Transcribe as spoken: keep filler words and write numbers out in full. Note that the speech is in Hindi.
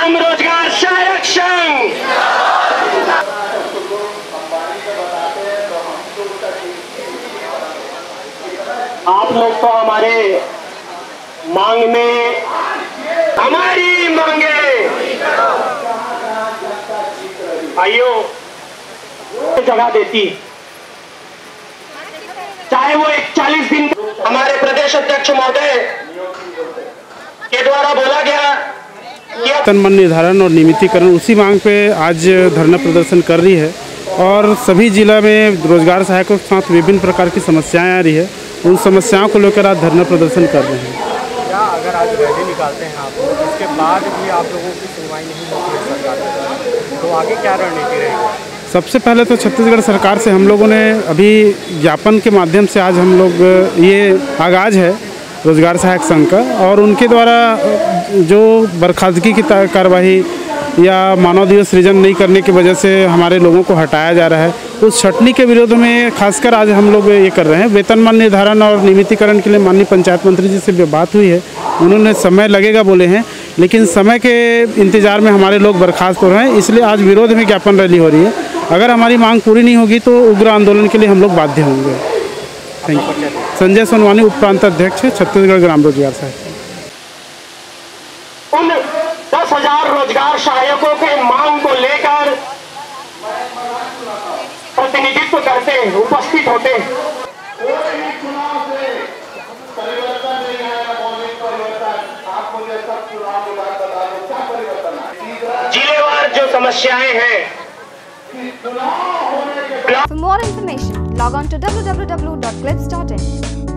हम रोजगार सहायक संघ। आप लोग तो हमारे मांग में हमारी मांगे। भाइयों, जगह देती चाहे वो एक चालीस दिन। हमारे प्रदेश अध्यक्ष महोदय के द्वारा बोला गया वेतन मान निर्धारण और नियमितीकरण, उसी मांग पे आज धरना प्रदर्शन कर रही है और सभी जिला में रोजगार सहायकों के साथ विभिन्न प्रकार की समस्याएं आ रही है। उन समस्याओं को लेकर आज धरना प्रदर्शन कर रहे हैं। क्या अगर आज रैली निकालते हैं आप लोग, उसके बाद भी आप लोगों की सुनवाई नहीं होती है सरकार द्वारा, तो आगे क्या रणनीति रहेगी? सबसे पहले तो छत्तीसगढ़ सरकार से हम लोगों ने अभी ज्ञापन के माध्यम से आज हम लोग ये आगाज़ है रोजगार सहायक संघ का, और उनके द्वारा जो बर्खास्तगी की कार्रवाई या मानवीय सृजन नहीं करने की वजह से हमारे लोगों को हटाया जा रहा है, उस छटनी के विरोध में खासकर आज हम लोग ये कर रहे हैं। वेतनमान निर्धारण और नियमितीकरण के लिए माननीय पंचायत मंत्री जी से भी बात हुई है, उन्होंने समय लगेगा बोले हैं, लेकिन समय के इंतज़ार में हमारे लोग बर्खास्त हो रहे हैं, इसलिए आज विरोध में ज्ञापन रैली हो रही है। अगर हमारी मांग पूरी नहीं होगी तो उग्र आंदोलन के लिए हम लोग बाध्य होंगे। Thank you. संजय सोनवानी, उप प्रांत अध्यक्ष, छत्तीसगढ़ ग्राम रोजगार सहायक। उन दस हजार रोजगार सहायकों के मांग को लेकर प्रतिनिधित्व करते उपस्थित होते जिलेवार जो समस्याएं हैं। For more information, log on to w w w dot glibs dot in.